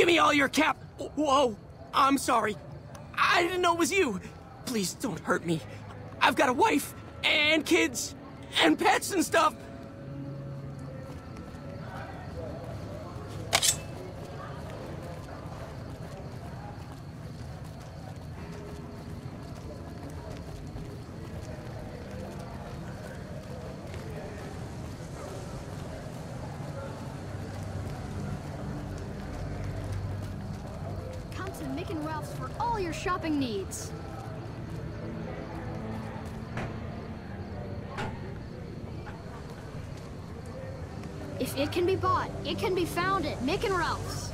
Give me all your cap. Whoa, I'm sorry. I didn't know it was you. Please don't hurt me. I've got a wife and kids and pets and stuff. To Mick and Ralph's for all your shopping needs. If it can be bought, it can be found at Mick and Ralph's.